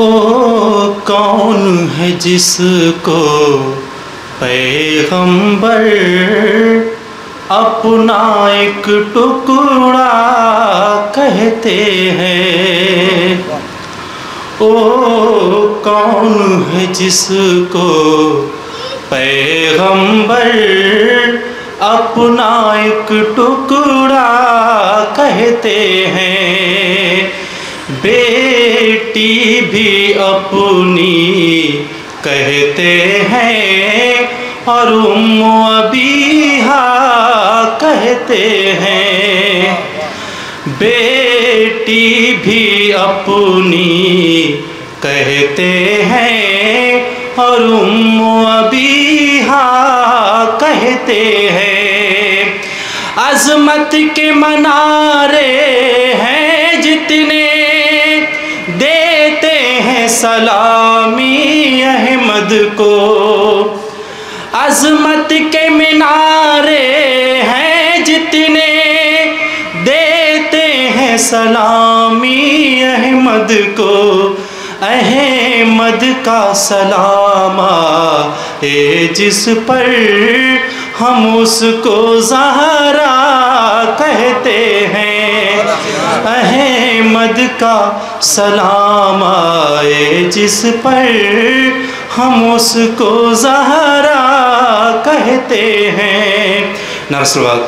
ओ कौन है जिसको पैगंबर अपना एक टुकड़ा कहते हैं। ओ कौन है जिसको पैगंबर अपना एक टुकड़ा कहते हैं। बेटी भी अपनी कहते हैं और उम्मो अबीहा कहते हैं। बेटी भी अपनी कहते हैं और उम्मो अबीहा कहते हैं। अजमत के मनारे हैं जितने देते हैं सलामी अहमद को। अजमत के मीनारे हैं जितने देते हैं सलामी अहमद को। अहमद का सलामा ए जिस पर हम उसको ज़हरा कहते हैं। अहमद का सलामा ए जिस पर हम उसको ज़हरा कहते हैं। नरसुवाद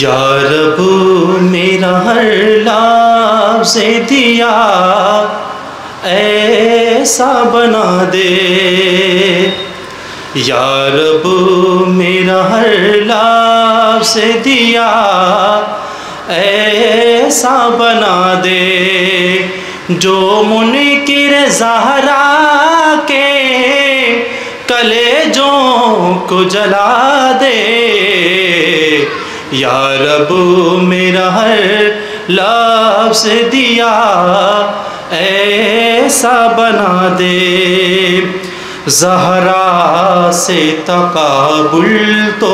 या रब मेरा हर लफ्ज़ दिया ऐसा बना दे। या रब मेरा हर लफ्ज़ दिया ऐसा बना दे। जो मुनकिर ज़हरा के कलेजों को जला दे। या रब मेरा हर लफ्ज़ दिया ऐसा बना दे। ज़हरा से तक़ाबुल तो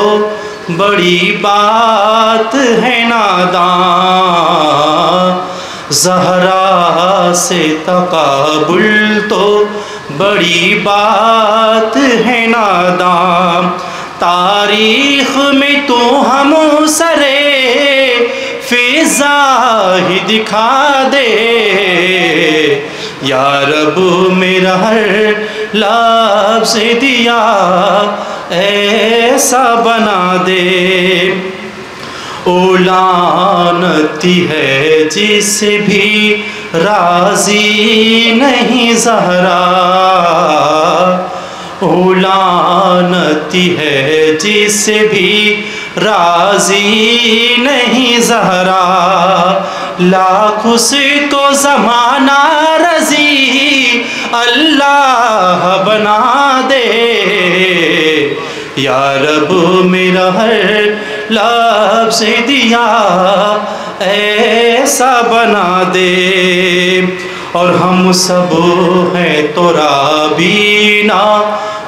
बड़ी बात है नादान। ज़हरा से तक़ाबुल तो बड़ी बात है नादान। तारीख़ में तो हम सरे फ़िज़ा ही दिखा दे। या रब मेरा हर लफ्ज़ दिया ऐसा बना दे। लानती है जिस भी राज़ी नहीं ज़हरा। लानती है जिस भी राज़ी नहीं ज़हरा। लाख उसको ज़माना रज़ी अल्लाह बना दे। या रब मेरा हर लफ्ज़ दिया ऐसा बना दे। और हम सब हैं तो राबीना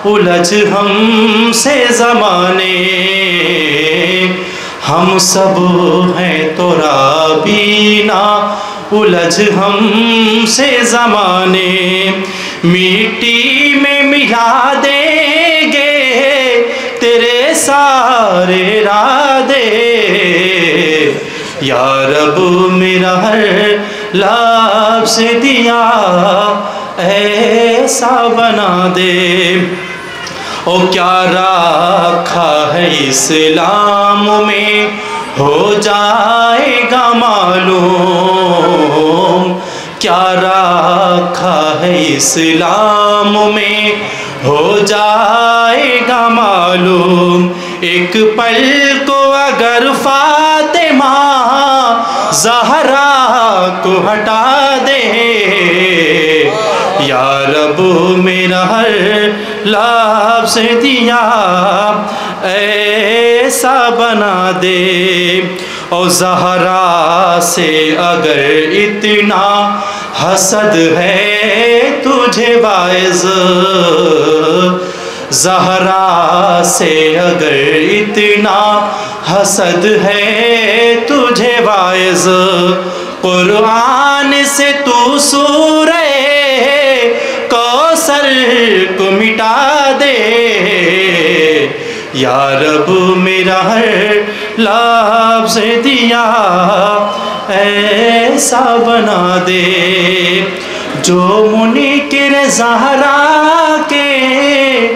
उलझ हम से ज़माने। हम सब हैं तो राबीना उलझ हम से ज़माने। मिट्टी में मिला देंगे तेरे सारे इरादे। या रब मेरा हर लफ्ज़ दिया ऐसा बना दे। ओ क्या रखा है इस्लाम में हो जाएगा मालूम। क्या रखा है इस्लाम में हो जाएगा मालूम। एक पल को अगर फातिमा ज़हरा को हटा दे। या रब मेरा हर लफ्ज़ दिया ऐसा बना दे। और ज़हरा से अगर इतना हसद है तुझे वाइज। ज़हरा से अगर इतना हसद है तुझे वाइज़ क़ुरआन से तू सूरे कौसर को मिटा दे। या रब मेरा हर लफ्ज़ दिया ऐसा बना दे जो मुनीर ज़हरा के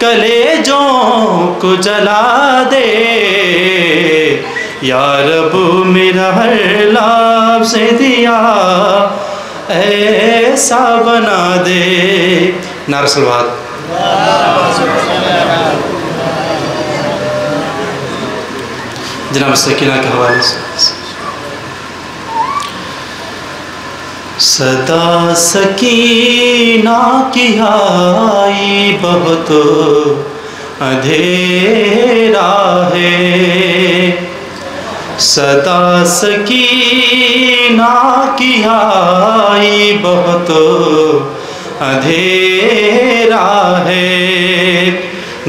कलेजों को जला दे। या रब मेरा हर लफ्ज़ दिया ऐसा बना दे। नारे सलवात। जनाब सकीना के हवाले से सदा सकीना की आई बहुत अंधेरा है, सदा सकीना की आई बहुत अंधेरा है,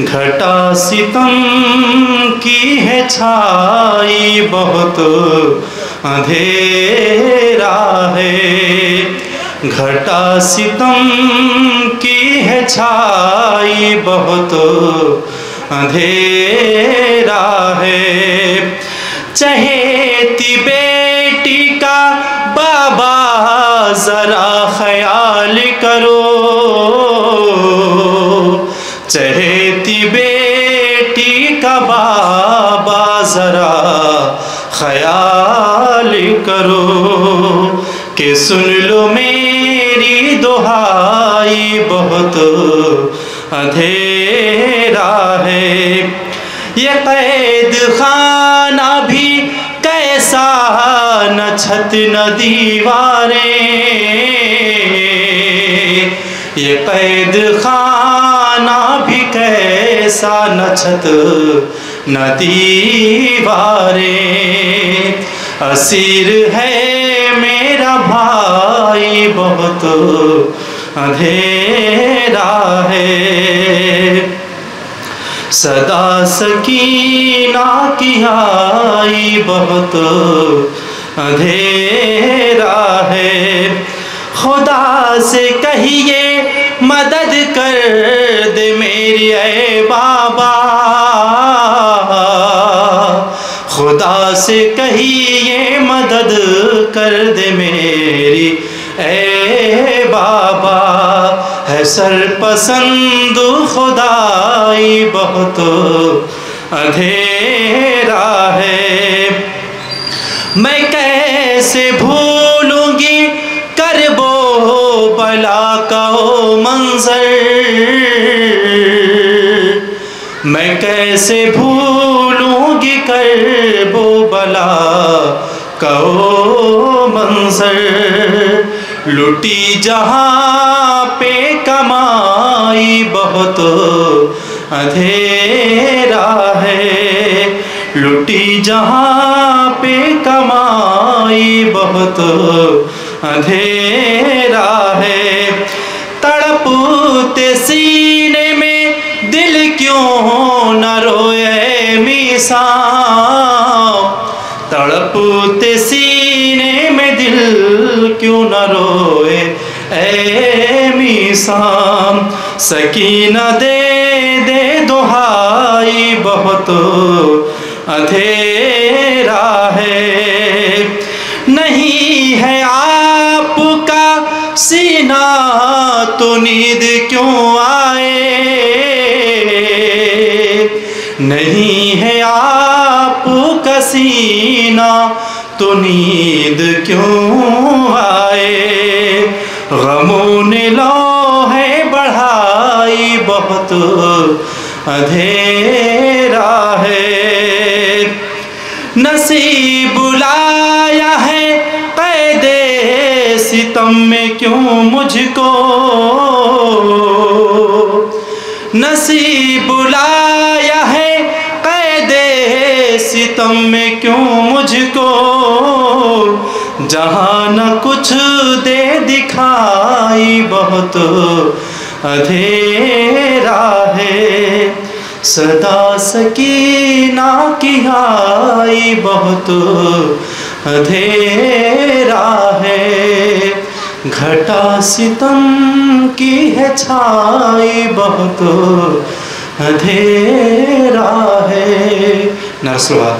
घटा सितम की है छाई बहुत अंधेरा है, घटा सितम की है छाई बहुत अंधेरा है। चहेती बेटी का बाबा जरा ख्याल करो, चहेती बेटी का बाबा जरा ख्याल करो कि सुन लो मेरी दुहाई बहुत अंधेरा है। ये कैद खाना भी कैसा न छत न दीवारें, ये कैद खाना भी कैसा न छत न दीवारें, असीर है मेरा भाई बहुत अंधेरा है। सदा सकीना की आई बहुत अंधेरा है, खुदा से कहिए मदद कर दे मेरी ऐ बाबा, खुदा से कहिए मदद कर दे मेरी ऐ बाबा। है सरपसंद खुदाई बहुत अंधेरा है, मैं कैसे भूलूंगी करबो बला का ओ मंजर, मैं कैसे भूलूंगी करबो बला का ओ मंजर। लुटी जहाँ पे कमाई बहुत अंधेरा है, लुटी जहाँ पे कमाई बहुत अंधेरा है, तड़पते सीने में दिल क्यों न रोए मिसा, तड़पते सीने में दिल क्यों न रोए ऐ मिसाम। सकीना दे दे दुहाई बहुत अंधेरा है, नहीं है आपका सीना तो नींद क्यों आए, नहीं है आपका सीना तो नींद क्यों आए। गमों ने लौहे बढ़ाई बहुत अंधेरा है, नसीब बुलाया है कैदे सितम में क्यों मुझको, नसीब बुलाया है कैदे सितम में क्यों मुझको, जहाँ न कुछ दे दिखाई बहुत अंधेरा है। सदा सकीना की हाई बहुत अंधेरा है। घटा सितम की है छाई बहुत अंधेरा है। नरसुआ।